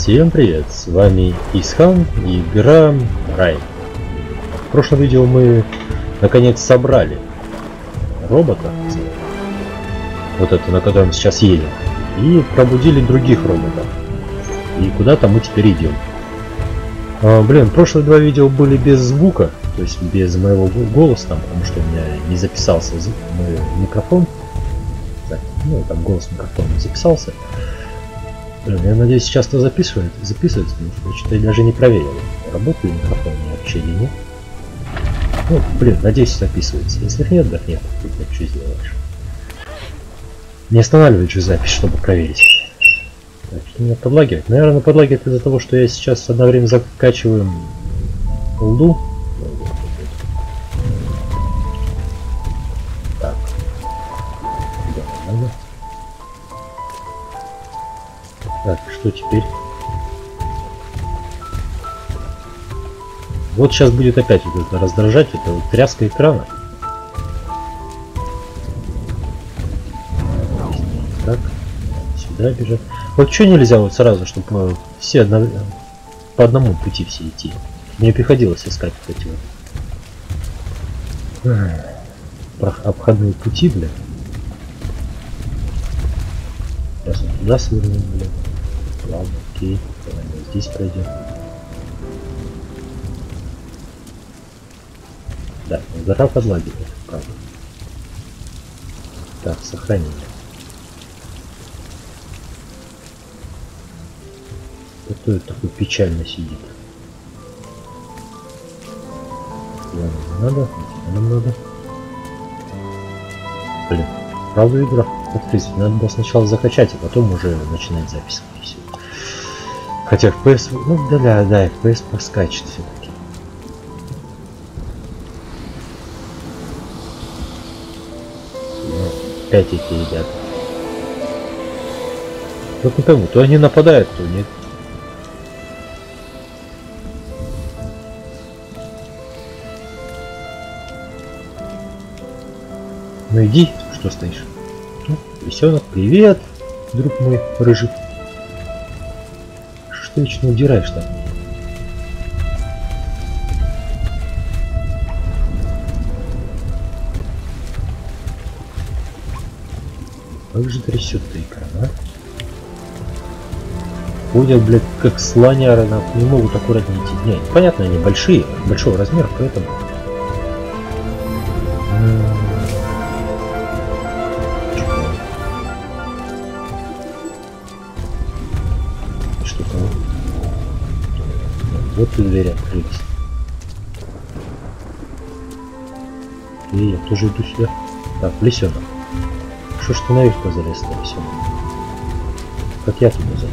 Всем привет, с вами Исхан, игра Рай. В прошлом видео мы наконец собрали робота, вот это, на котором сейчас едем, и пробудили других роботов. И куда-то мы теперь идем. Прошлые два видео были без звука, то есть без моего голоса, там, потому что у меня не записался микрофон. Ну, там голос микрофона не записался. Я надеюсь, сейчас-то записывается, потому что я даже не проверил, работает микрофон вообще или нет. Ну, надеюсь, записывается. Если нет, так нет, что сделаешь. Не останавливать же запись, чтобы проверить. Так, не подлагивать. Наверное, подлагивает из-за того, что я сейчас одновременно закачиваю лду. Так. Так, что теперь? Вот сейчас будет опять вот это раздражать, это вот тряска экрана. Так, сюда бежать. Вот что нельзя вот сразу, чтобы все по одному пути все идти. Мне приходилось искать вот эти вот обходные пути, блин. Сейчас вот туда свернем, блин. Ладно, окей, давай здесь пройдем. Да, гора подлагивает, правда. Так, сохранение. Кто это такой печально сидит? Нам надо, нам надо. Блин, правда игра? В принципе, надо было сначала закачать, а потом уже начинать запись. Хотя FPS, ну да, FPS поскачет все-таки. Опять эти едят. Вот не пойму, то они нападают, то нет. Ну иди, что стоишь? Ну, лисенок, привет, друг мой рыжий. Что ты вечно удираешь там? Как же трясет-то экран, а? Ходят, блядь, как слоняра, не могут аккуратно идти. Нет, понятно, они большие, большого размера, поэтому... Вот и двери открылись. И я тоже иду сюда. Так, лисенок. Что ж ты наверху залез, лисенок? Как я туда залез?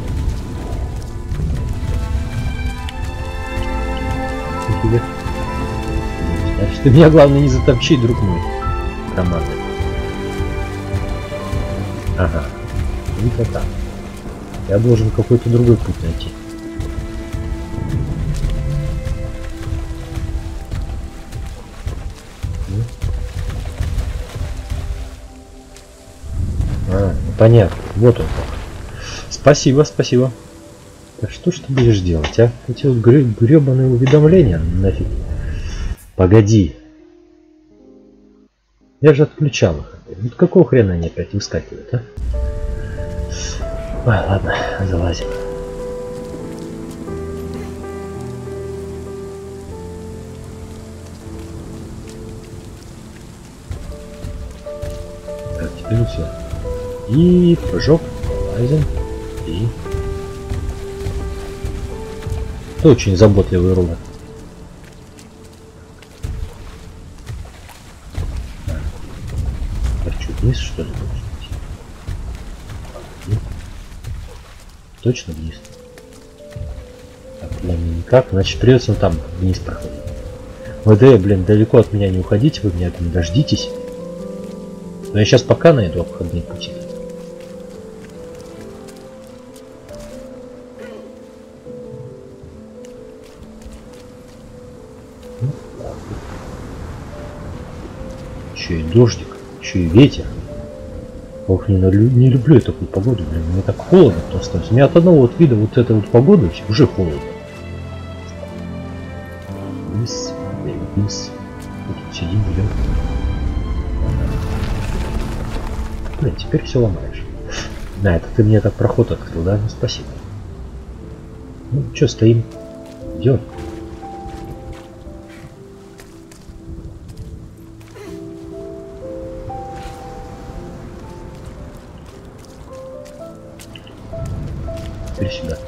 Тебе? Значит, ты меня, главное, не затопчи, друг мой. Команда. Ага. И так. Я должен какой-то другой путь найти. Понятно, вот он как. Спасибо. Так что ж ты будешь делать, а? Эти вот гребаные уведомления, нафиг. Погоди. Я же отключал их. Вот какого хрена они опять выскакивают, а? А, ладно, залазим. Так, теперь все. И прыжок, лазим, и... Это очень заботливый робот. Хочу вниз, что ли? Точно вниз. Так, блин, никак, значит придется там вниз проходить. ВД, блин, далеко от меня не уходите, вы меня там дождитесь. Но я сейчас пока найду обходные пути. Еще и дождик, еще и ветер. Ох, не люблю я такую погоду, блин, мне так холодно просто. У меня от одного вот вида вот этой вот погоды уже холодно. Вниз, вниз. Тут сидим, блин. Блин, теперь все ломаешь. Да, это ты мне так проход открыл, да? Ну, спасибо. Ну, что стоим? Идем. Теперь сюда.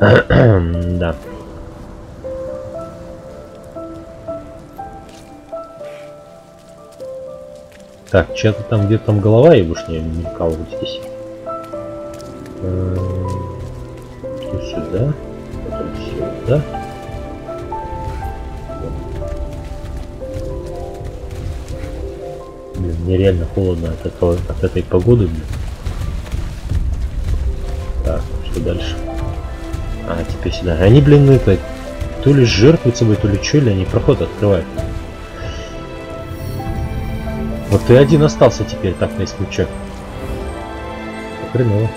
Да. Так, чья-то там где-то там голова ебушня мелькала вот здесь. Тут сюда, потом сюда. Блин, мне реально холодно от этого, от этой погоды, блин. Так, что дальше? А, теперь сюда. Они, блин, это то ли жертвуют собой, то ли что, или они проход открывают. Вот ты один остался теперь, так, на исключок. Хреново.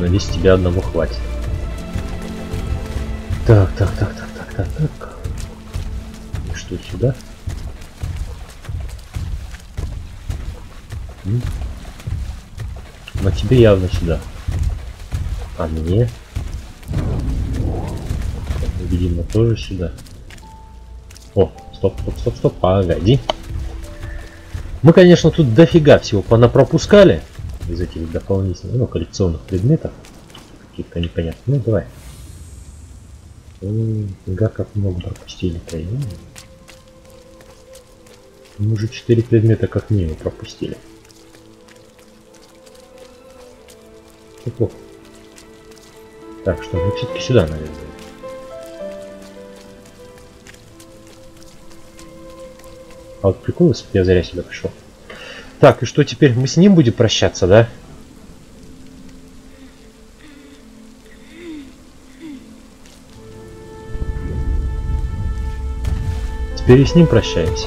Надеюсь, тебя одному хватит. Так, так, так, так, так, так, так. И что сюда? А тебе явно сюда. А мне? Видимо, тоже сюда. О, стоп, стоп, стоп, стоп, погоди. Мы, конечно, тут дофига всего понапропускали из этих дополнительных, ну, коллекционных предметов. Каких-то непонятных. Ну, давай. Ой, дофига как много пропустили-то. Мы уже 4 предмета как минимум пропустили. Неплохо. Так, что, ну, все-таки сюда, наверное. А вот прикол, если я зря сюда пришел. Так, и что теперь? Мы с ним будем прощаться, да? Теперь и с ним прощаемся.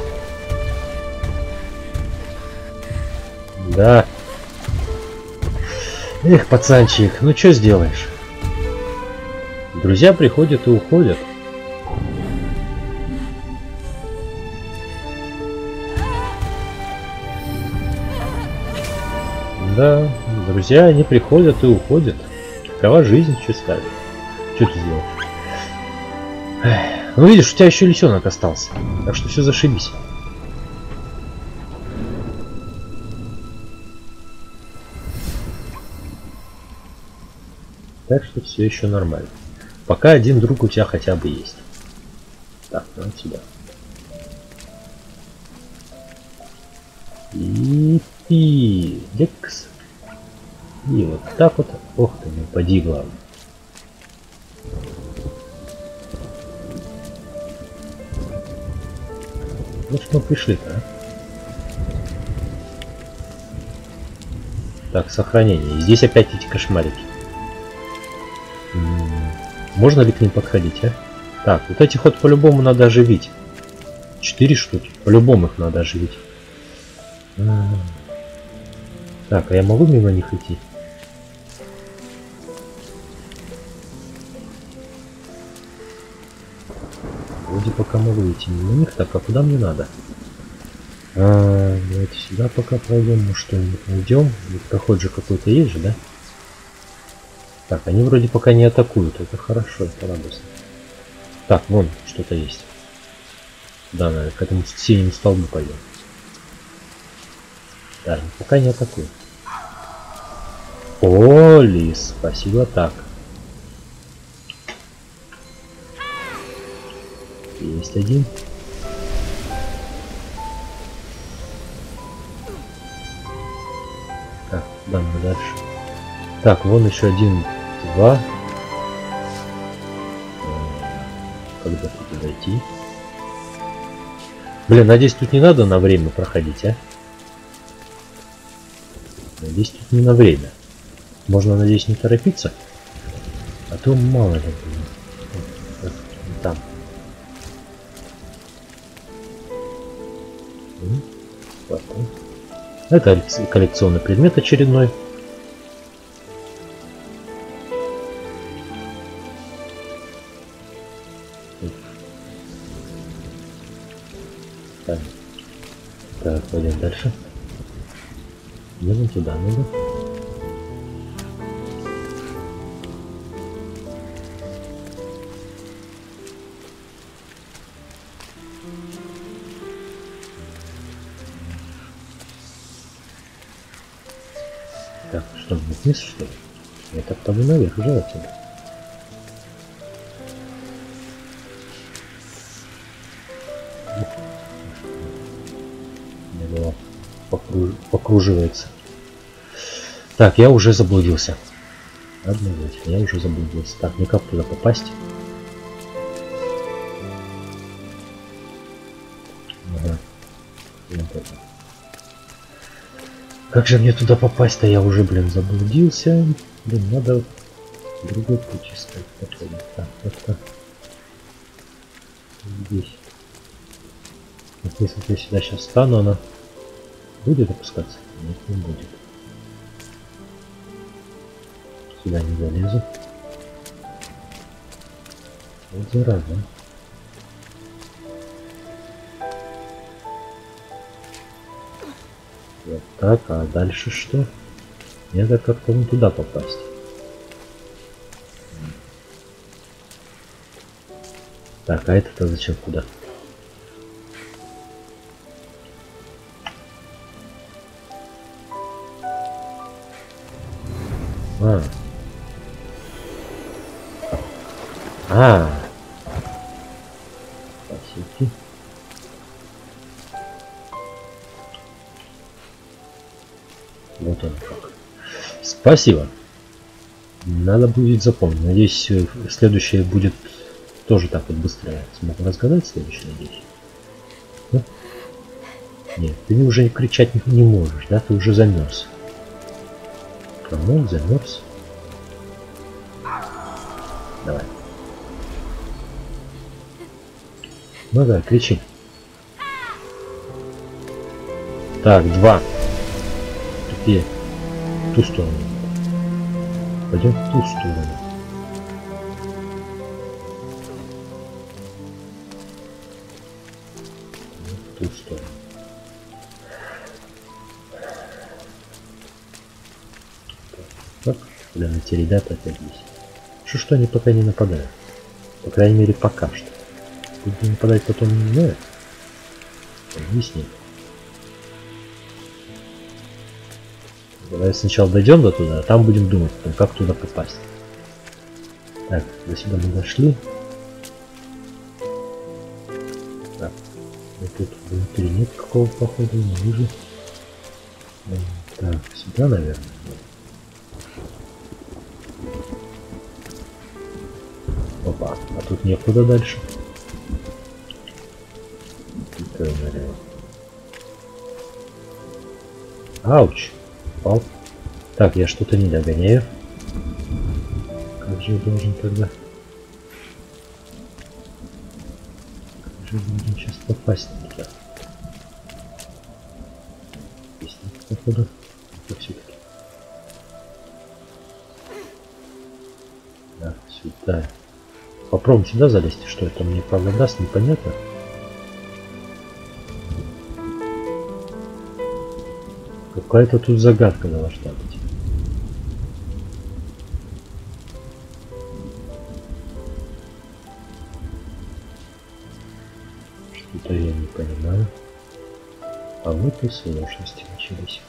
Да. Эх, пацанчик, ну что сделаешь? Друзья приходят и уходят. Да, друзья, они приходят и уходят. Такова жизнь, что скажешь. Что ты сделаешь? Ну видишь, у тебя еще лисенок остался. Так что все зашибись. Так что все еще нормально. Пока один друг у тебя хотя бы есть. Так, ну отсюда. И декс. И вот так вот. Ох ты, не упади, главное. Ну что пришли-то, а? Так, сохранение. И здесь опять эти кошмарики. Можно ли к ним подходить, а? Так, вот этих вот по-любому надо оживить. 4 штуки. По-любому их надо оживить. Так, а я могу мимо них идти? Вроде пока могу идти мимо них, так, а куда мне надо? Давайте сюда пока пройдем, мы что-нибудь найдем. Проход же какой-то есть же, да? Так, они вроде пока не атакуют, это хорошо, это радостно. Так, вон что-то есть. Да, наверное, к этому синему столбу пойдем. Да, пока не атакует. О, лис, спасибо, так. Есть один. Так, да, мы дальше. Так, вон еще один, два. Когда туда дойти? Блин, надеюсь, тут не надо на время проходить, а? Надеюсь, тут не на время. Можно, надеюсь, не торопиться. А то мало ли. Там. Это коллекционный предмет очередной. Так, пойдем дальше. Едем туда, надо. Так, что, вниз, что ли? Я топтал наверх, желательно. Покруживается. Так, я уже заблудился. Так, никак туда попасть. Ага. Как же мне туда попасть-то? Я уже, блин, заблудился. Блин, надо другой путь искать. Так, это здесь. Вот если я сюда сейчас встану, она будет опускаться? Нет, не будет. Сюда не залезу. Вот зараза. Вот так, а дальше что? Мне надо как-то не туда попасть. Так, а это-то зачем куда? Спасибо. Вот он как. Спасибо. Надо будет запомнить. Надеюсь, следующее будет тоже так вот быстрее. Смогу разгадать следующее, надеюсь. Да? Нет, ты уже кричать не можешь, да? Ты уже замерз. Камон, замерз. Давай. Ну да, кричи. Так, два. Теперь в ту сторону. Пойдем в ту сторону. В ту сторону. Так, блин, эти ребята опять здесь. Что они пока не нападают, по крайней мере пока что. Будут нападать потом, не знаю. Объясни. Давай сначала дойдем до туда, а там будем думать, как туда попасть. Так, до сюда мы дошли. Так, вот тут внутри нет какого похода, не вижу. Так, сюда, наверное. Опа, а тут некуда дальше. Ауч! Пал. Так, я что-то не догоняю. Как же я должен тогда... Как же я должен сейчас попасть на тебя? Здесь нет, походу. Это все-таки. Так, сюда. Попробуем сюда залезть, что это мне правда даст, непонятно. Какая-то тут загадка должна быть. Что-то я не понимаю. А вот и сложности начались.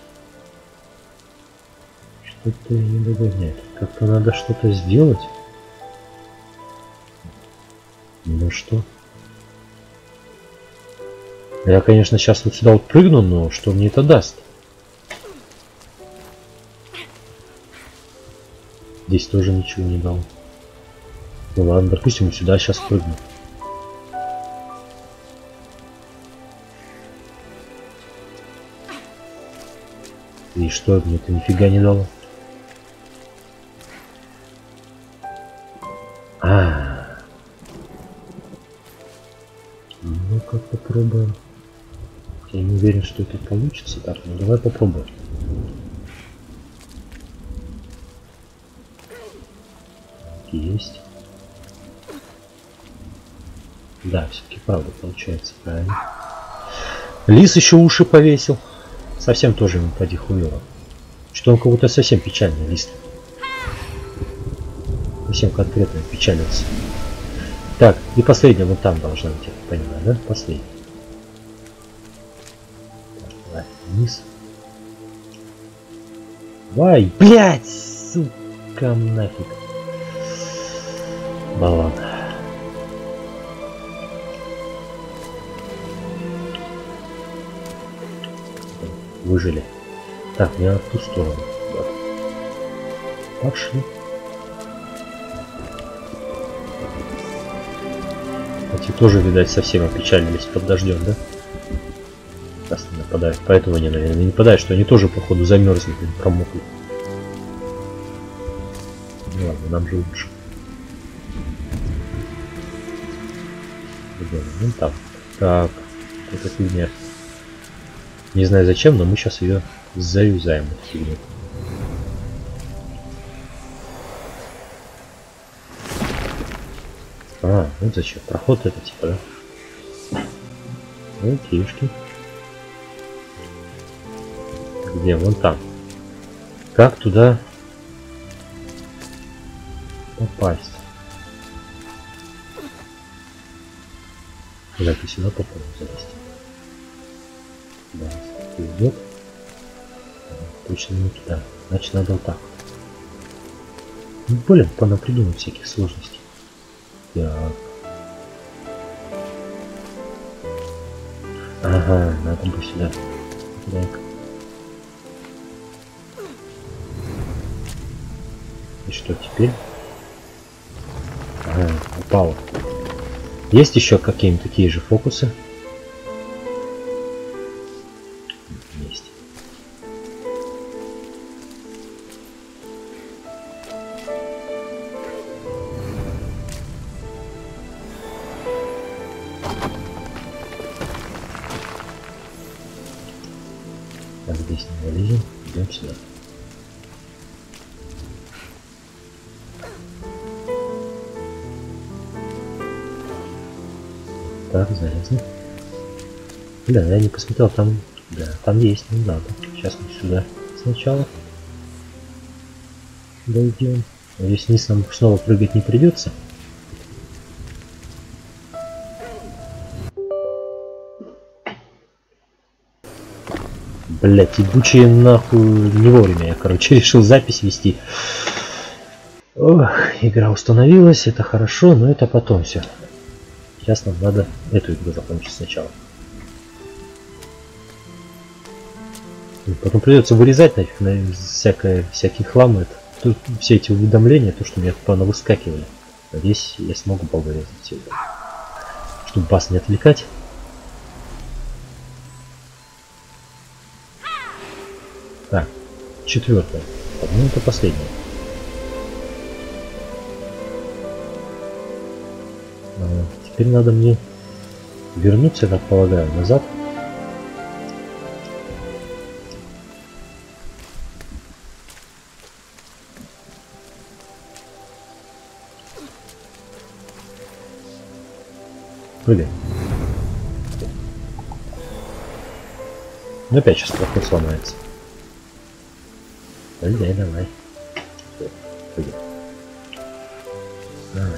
Что-то я не догоняю. Как-то надо что-то сделать. Ну что? Я, конечно, сейчас вот сюда вот прыгну, но что мне это даст? Здесь тоже ничего не дал. Ну ладно, допустим, сюда сейчас прыгну. И что, мне это нифига не дало? Я не уверен, что это получится так, но давай попробуем. Есть. Да, все-таки правда получается, правильно. Лис еще уши повесил. Совсем тоже ему поди хуёво. Что он как будто совсем печальный лист. Совсем конкретно печалился. Так, и последняя вот там должна быть, я понимаю, да? Последняя. Давай, вниз. Давай, блядь, сука, нафиг. Баллон. Выжили. Так, я в ту сторону. Пошли. Эти тоже, видать, совсем опечалились под дождем, да? Сейчас не нападают. Поэтому они, наверное, не нападают, что они тоже, походу, замерзли, промокли. Ну ладно, нам же лучше. Ну там. Так, эта фигня. Не знаю зачем, но мы сейчас ее заюзаем. А, вот зачем? Проход это типа, да? Окейшки. Где? Вон там. Как туда попасть? Куда ты сюда попробуй залезть? Да, идет. Точно не туда. Значит, надо вот так. Ну, блин, понапридумал всяких сложностей. Так. Ага, надо бы сюда. Так. И что теперь? Ага, упало. Есть еще какие-нибудь такие же фокусы? Есть. Так, здесь не вылезем. Идем сюда. Так, залезли. Да, я не посмотрел, там... Да, там есть, не надо. Сейчас мы сюда сначала дойдем. Надеюсь, вниз нам снова прыгать не придется. Блять, ебучие нахуй, не вовремя я, короче, решил запись вести. Ох, игра установилась, это хорошо, но это потом все. Сейчас нам надо эту игру закончить сначала. Потом придется вырезать нафиг на всякий хлам. Это, тут все эти уведомления, то, что меня понавыскакивали. Надеюсь, я смогу повырезать все это. Чтобы вас не отвлекать. Так, четвертая. По-моему, это последняя. Теперь надо мне вернуться, я так полагаю, назад. Блин. Ну опять сейчас проход сломается. Давай, давай. Блин. А,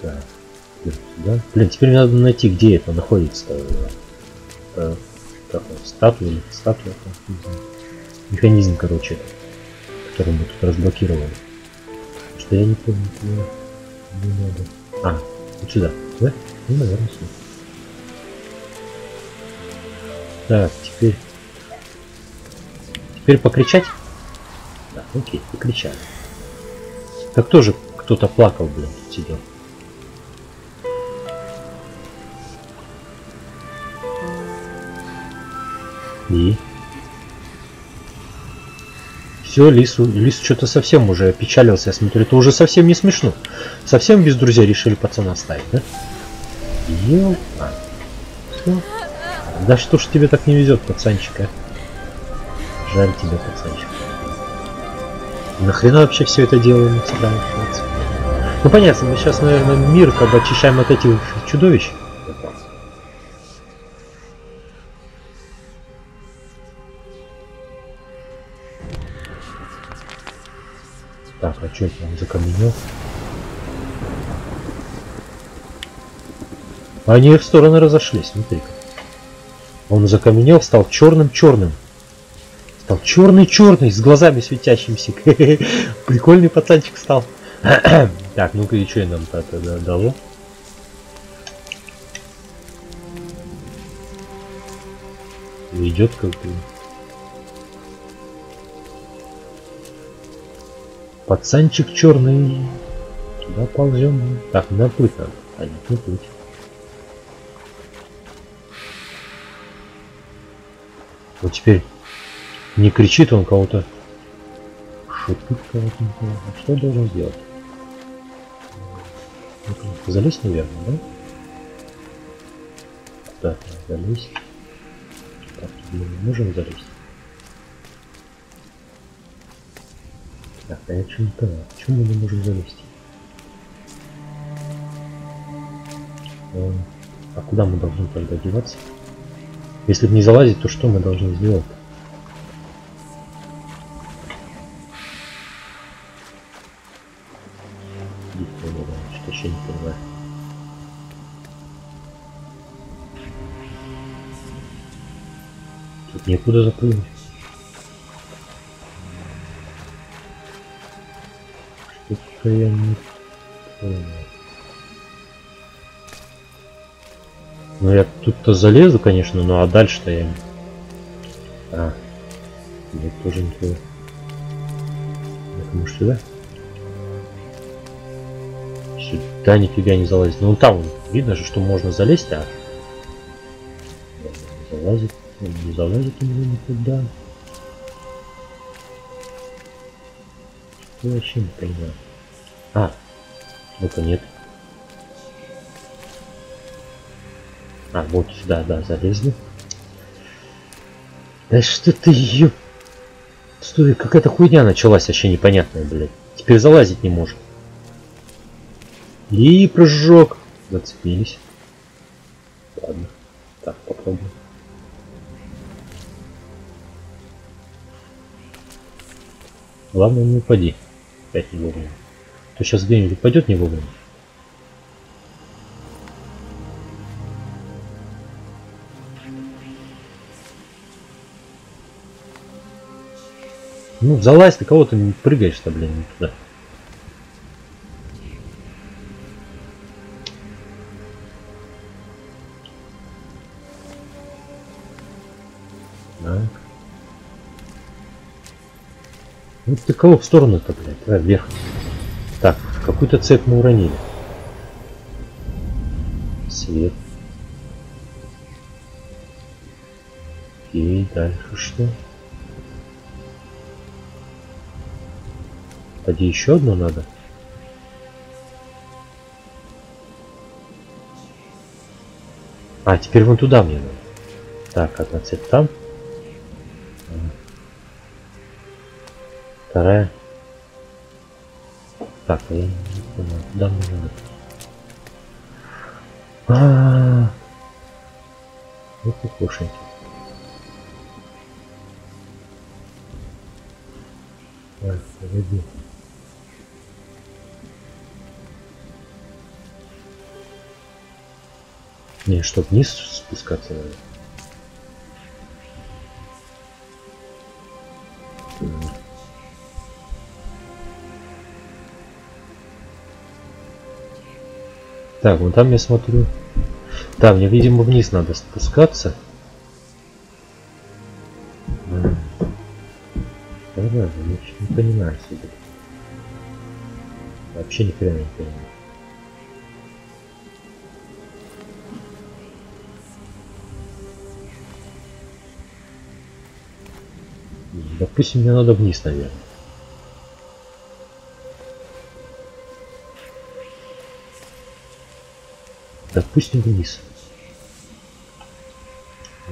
так. Да? Блин, теперь мне надо найти, где это находится. Статуя или статуя. Механизм, короче, который мы тут разблокировали. Что я не помню, не надо. А, вот сюда, да? Ну, наверное, сюда. Так, теперь. Теперь покричать? Да, окей, покричали. Так тоже кто-то плакал, блин, сидел. И все, лис что-то совсем уже опечалился, я смотрю, это уже совсем не смешно. Совсем без друзей решили пацана оставить, да? Все. Да что ж тебе так не везет, пацанчик, а? Жаль тебя, пацанчик. Нахрена вообще все это делаем? Ну понятно, мы сейчас, наверное, мир как бы очищаем от этих чудовищ. Так, а что это он закаменел? Они в стороны разошлись, смотри-ка. Он закаменел, стал черным-черным. Стал черный-черный, с глазами светящимся. Прикольный пацанчик стал. Так, ну-ка и что нам тогда дало? Идет как-то. Пацанчик черный. Туда ползем. Так, надо плыть надо. А не плыть. Вот теперь не кричит он кого-то. Шутит кого-то. Что должен сделать? Залезть, наверное, да? Так, залезть. Так, мы можем залезть. Так, а я что не понял? Почему мы не можем залезть? А куда мы должны тогда деваться? Если бы не залазить, то что мы должны сделать? Что еще не понимаю. Тут некуда запрыгнуть. Что-то я не понял. Ну я тут-то залезу, конечно, ну а дальше-то я... А, я тоже не понял. Может сюда? Сюда нифига не залазить. Ну там видно же, что можно залезть, а... Залазит, не залазит у него никуда. Я вообще не понимаю. А, ну-ка нет. А, вот сюда, да, залезли. Да что ты ё... Стой, какая-то хуйня началась вообще непонятная, блядь. Теперь залазить не можем. И прыжок. Зацепились. Ладно. Так, попробуем. Главное, не упади. Опять не вовремя. То сейчас где-нибудь упадет не вовремя. Ну, залазь, ты кого-то не прыгаешь-то, блин, не туда. Так. Ну, ты кого в сторону-то, блядь? Давай вверх. Так, какую-то цепь мы уронили. Свет. И дальше что? Кстати, еще одно надо. А, теперь вон туда мне надо. Так, одна цепь там. Вторая. Так, я не понимаю, куда мне надо. А-а-а. Вот и кошеньки. Так, погоди. Не, чтоб вниз спускаться надо. Так, вон там я смотрю. Да, мне, видимо, вниз надо спускаться. Да ладно, я не понимаю себя. Вообще ни хрена не понимаю. Допустим, мне надо вниз, наверное. Допустим, вниз.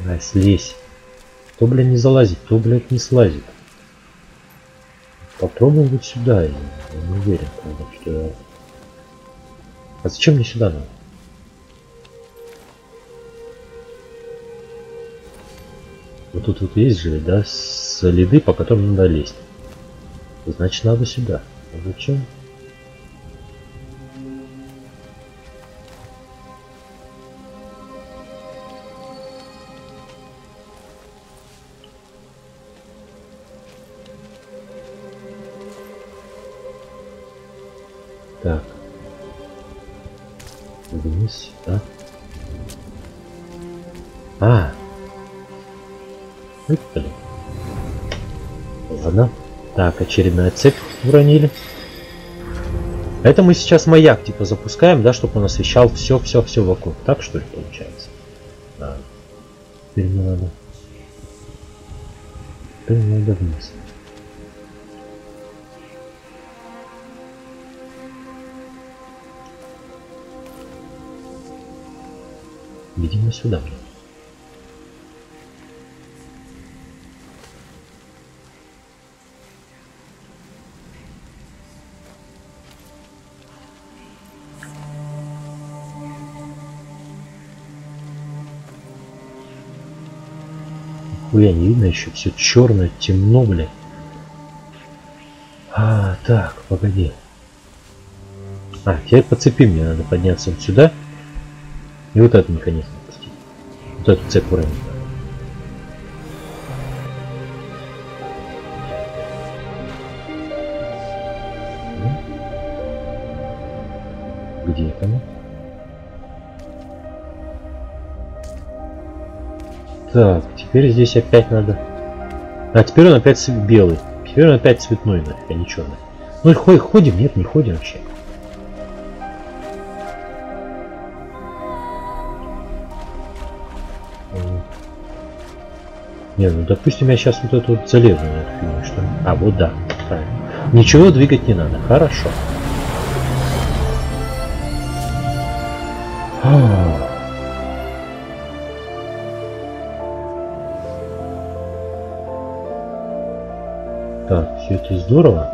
Рай, слезь. То, блядь, не залазит, то, блядь, не слазит. Попробуем вот сюда. Я не уверен, что я... А зачем мне сюда надо? Вот тут вот есть же, да, следы, по которым надо лезть. Значит, надо сюда. А зачем? Так. Вниз, да? А! Выпали. Ладно. Так, очередная цепь уронили. Это мы сейчас маяк типа запускаем, да, чтобы он освещал все вокруг. Так что ли получается? Да. Теперь мне надо. Теперь мне надо вниз. Видимо, сюда. Нихуя не видно еще, все черное, темно, блядь. А, так, погоди. А, теперь по цепи мне надо подняться вот сюда. И вот этот механизм отпустить. Вот эту цепь уронить. Где это мы? Так, теперь здесь опять надо... А теперь он опять белый. Теперь он опять цветной, нафиг, а не черный. Ну и ходим, нет, не ходим вообще. Не, ну допустим, я сейчас вот эту вот залезу на эту фигню, что ли? А, вот да, правильно. Ничего двигать не надо, хорошо. Так, все это здорово.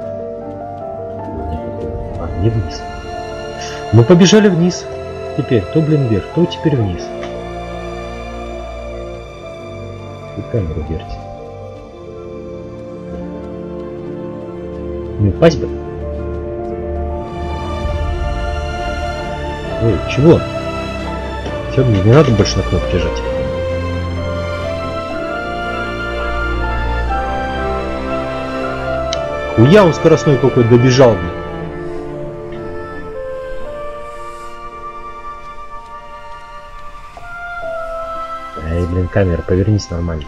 А, не вниз. Мы побежали вниз. Теперь то, блин, вверх, то теперь вниз. Камеру вертит. Не упасть бы. Ой, чего? Все, мне не надо больше на кнопки жать. Хуя он скоростной какой-то добежал мне. Эй, блин, камера, повернись нормально.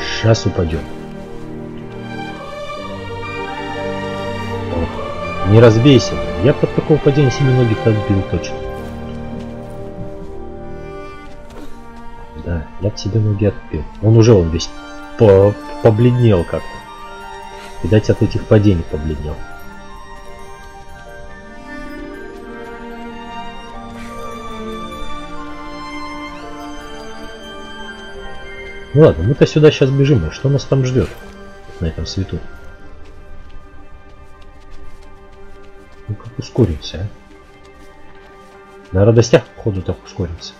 Сейчас упадем. Ох, не разбейся. Я под такого падения себе ноги отбил точно. Да, я от себя ноги отбил. Он уже он весь побледнел как-то. Видать, от этих падений побледнел. Ну ладно, мы-то сюда сейчас бежим, а что нас там ждет на этом свету? Ну как ускоримся, а? На радостях, походу, так ускоримся.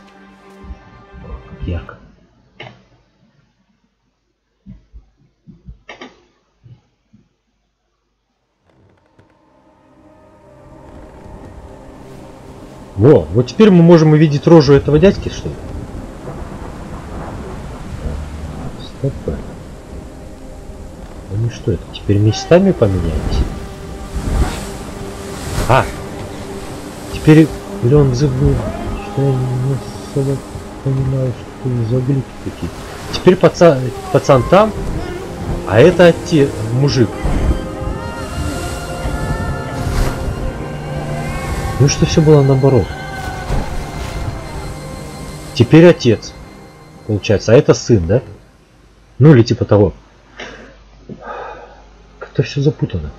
О, как ярко. Во, вот теперь мы можем увидеть рожу этого дядьки, что ли? Опа. Ну что это? Теперь местами поменялись? А! Теперь Леон забыл, что я не особо понимаю, что это за глюки какие-то. Теперь пацан там, а это те мужик. Ну что все было наоборот. Теперь отец. Получается, а это сын, да? Ну или типа того. Как-то все запутано.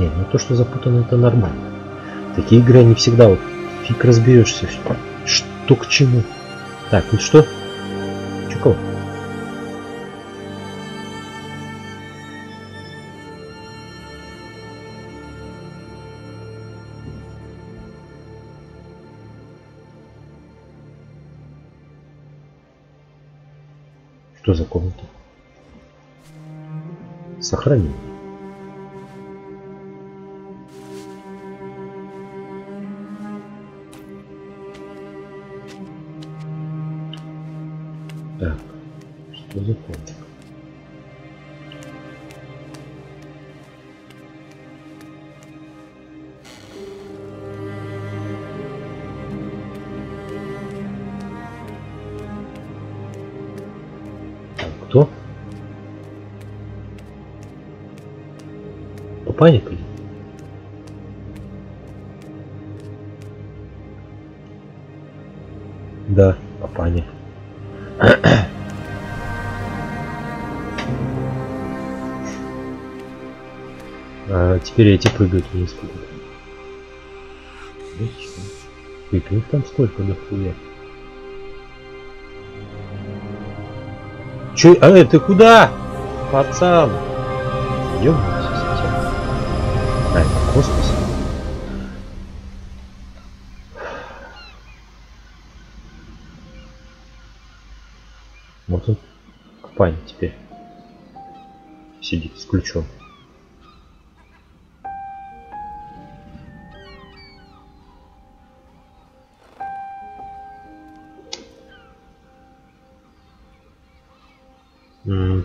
дней. Но то, что запутано, это нормально. Такие игры, не всегда вот фиг разберешься, что к чему. Так, ну что? Чуков. Что за комната? Сохранение. Так, что за комната? Паникой. Да, папаня. А теперь эти прыгают вниз куда-то. Ведь их там сколько нахуя. Че? А ты куда? Пацан! Идем. А, это космос. Вот он, Купань теперь сидит с ключом.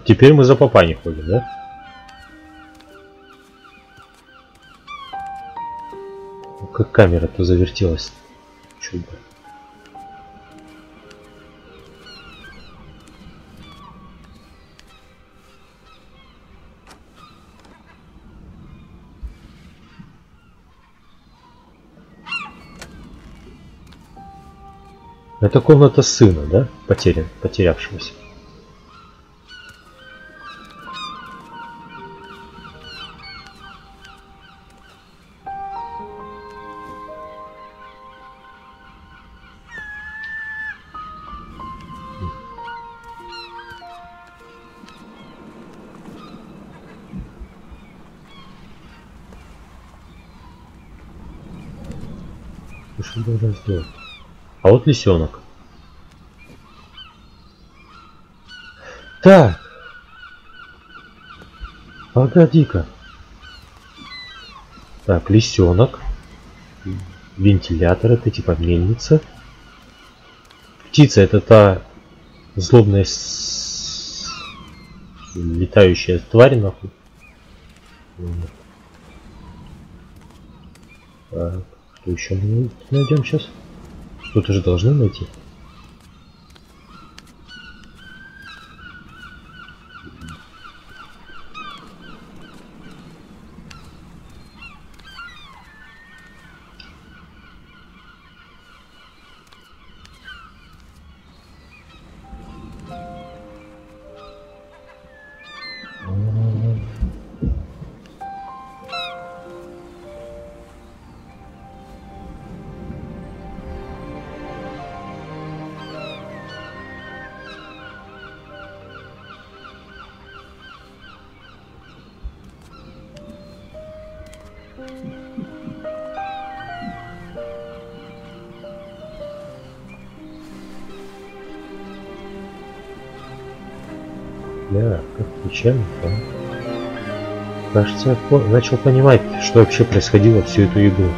Теперь мы за Папаней ходим, да? Как камера-то завертелась. Чудо. Это комната сына, да? Потерявшегося. А вот лисенок. Так. Погоди-ка. Так, лисенок. Вентилятор, это типа мельница. Птица, это та злобная летающая тварь, нахуй. Так. Еще мы найдем сейчас. Что-то же должны найти. Да, как включаем, да. Кажется, я начал понимать, что вообще происходило всю эту игру.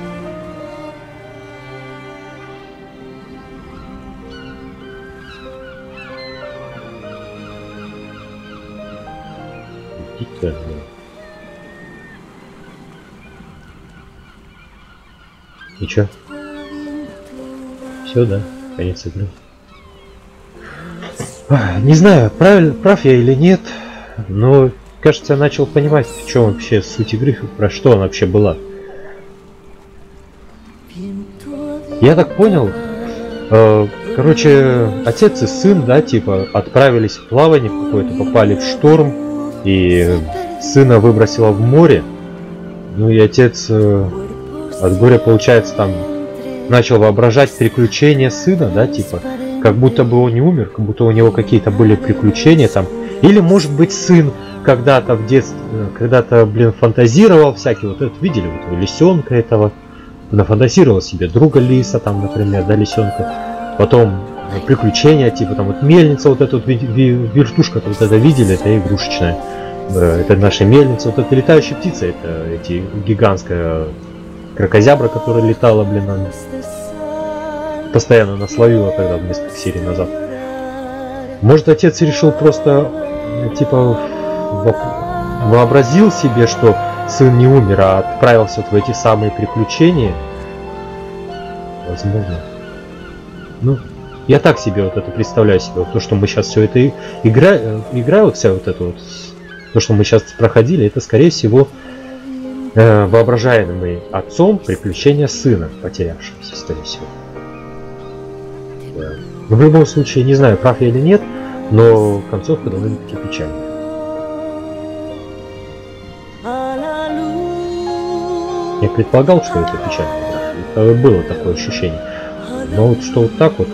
И чё? Все, да, конец игры. Не знаю, прав я или нет, но, кажется, я начал понимать, в чем вообще суть игры, про что она вообще была. Я так понял, короче, отец и сын, да, типа, отправились в плавание какое-то, попали в шторм, и сына выбросило в море, Ну и отец от горя, получается, там начал воображать приключения сына, да, типа, как будто бы он не умер, как будто у него какие-то были приключения там. Или, может быть, сын когда-то в детстве, когда-то, блин, фантазировал всякие, вот это, видели, вот лисенка этого, нафантазировал себе друга лиса, там, например, да, лисенка, потом приключения, типа, там, вот мельница, вот эта вот вертушка, вот это видели, это игрушечная, это наша мельница, вот эта летающая птица, это эти гигантская кракозябра, которая летала, блин, постоянно нас ловила тогда в несколько серий назад. Может, отец решил просто, типа, вообразил себе, что сын не умер, а отправился вот в эти самые приключения. Возможно. Ну, я так себе вот это представляю себе. Вот то, что мы сейчас все это игра вот вся вот это вот, то, что мы сейчас проходили, это, скорее всего, воображаемые отцом приключения сына, потерявшегося, скорее всего. Да. Но в любом случае, не знаю, прав я или нет, но концовка довольно-таки печальная. Я предполагал, что это печальная игра. Это было такое ощущение. Но вот что вот так вот.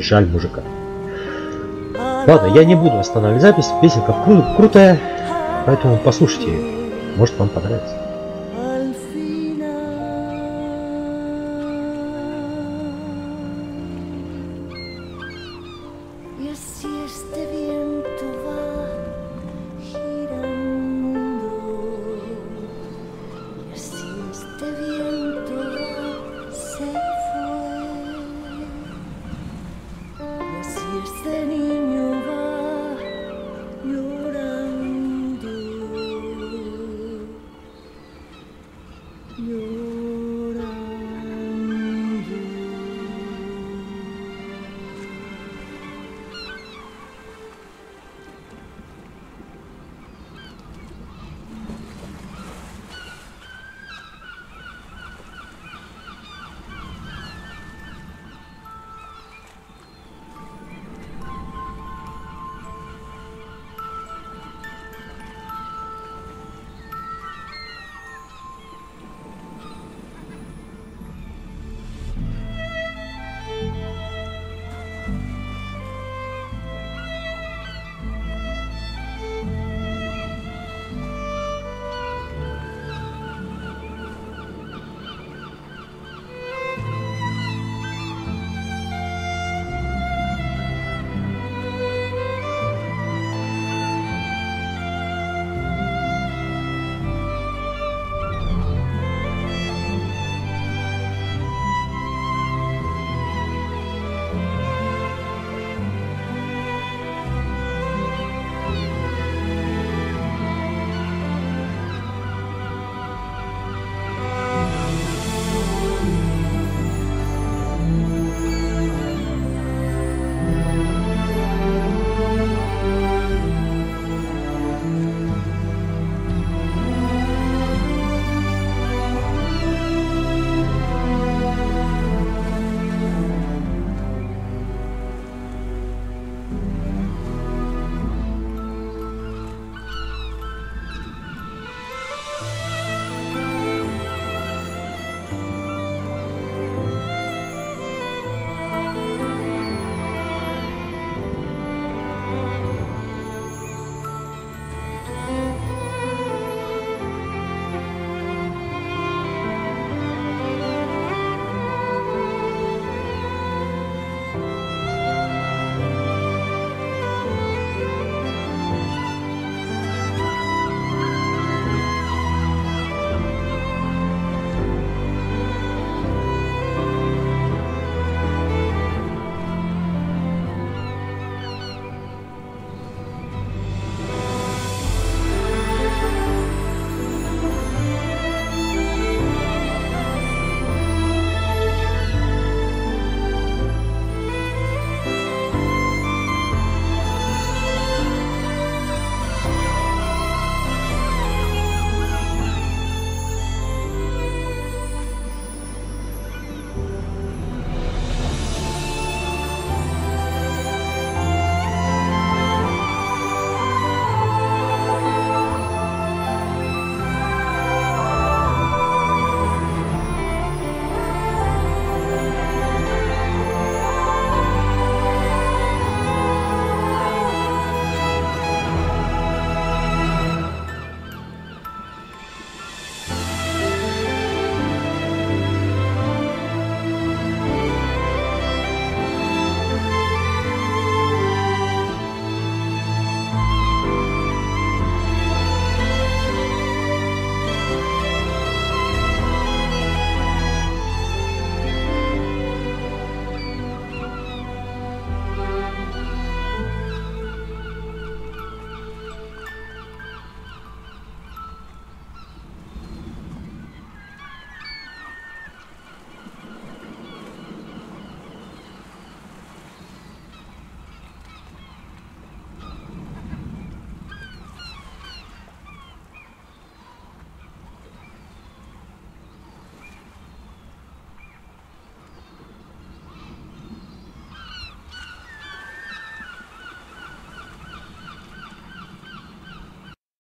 Жаль мужика. Ладно, я не буду останавливать запись. Песенка крутая, поэтому послушайте ее. Может, вам понравится. Yes, yes,